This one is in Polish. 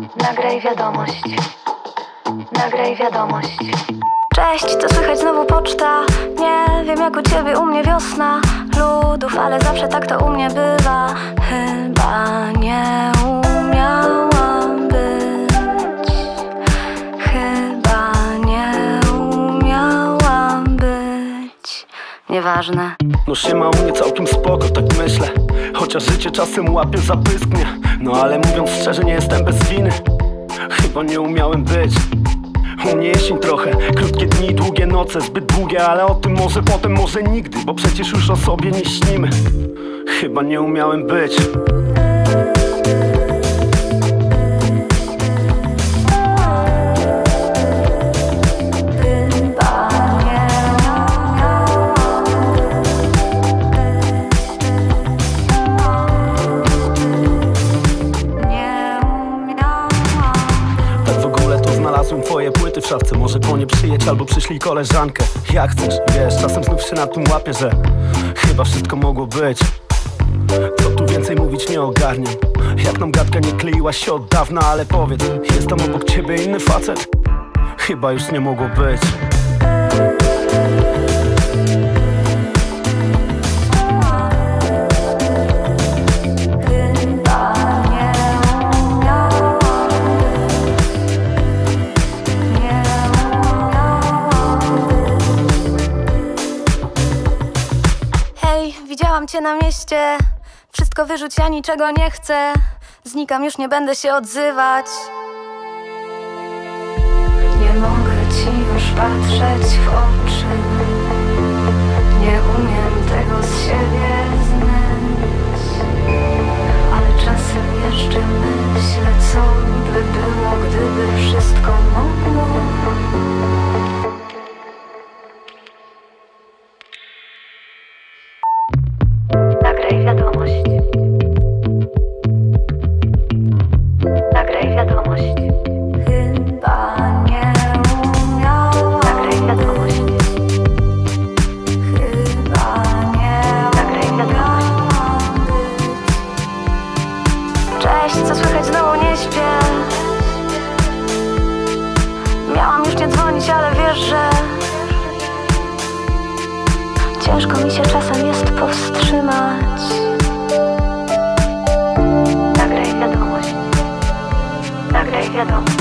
Nagraj wiadomość. Nagraj wiadomość. Cześć, co słychać, znowu poczta. Nie wiem jak u ciebie, u mnie wiosna ludów, ale zawsze tak to u mnie bywa. Chyba nie umiałam być. Chyba nie umiałam być. Nieważne. No siema, u mnie całkiem spoko, tak myślę. Chociaż życie czasem łapie za pysk mnie. No ale mówiąc szczerze, nie jestem bez winy. Chyba nie umiałem być. U mnie jesień trochę, krótkie dni, długie noce, zbyt długie, ale o tym może potem, może nigdy, bo przecież już o sobie nie śnimy. Chyba nie umiałem być. Twoje płyty w szafce, może po nie przyjedź albo przyślij koleżankę. Jak chcesz, wiesz, czasem znów się nad tym łapię, że chyba wszystko mogło być. Co tu więcej mówić, nie ogarniam. Jak nam gadka nie kleiła się od dawna, ale powiedz, jest tam obok ciebie inny facet? Chyba już nie mogło być. Widziałam cię na mieście, wszystko wyrzuć, ja niczego nie chcę. Znikam, już nie będę się odzywać. Nie mogę ci już patrzeć w oczy. Nie umiem tego z siebie znać. Ale czasem jeszcze myślę, co by było, gdyby wszystko mogło. Co słychać, znowu nie śpię. Miałam już nie dzwonić, ale wiesz, że ciężko mi się czasem jest powstrzymać. Nagraj wiadomość. Nagraj wiadomość.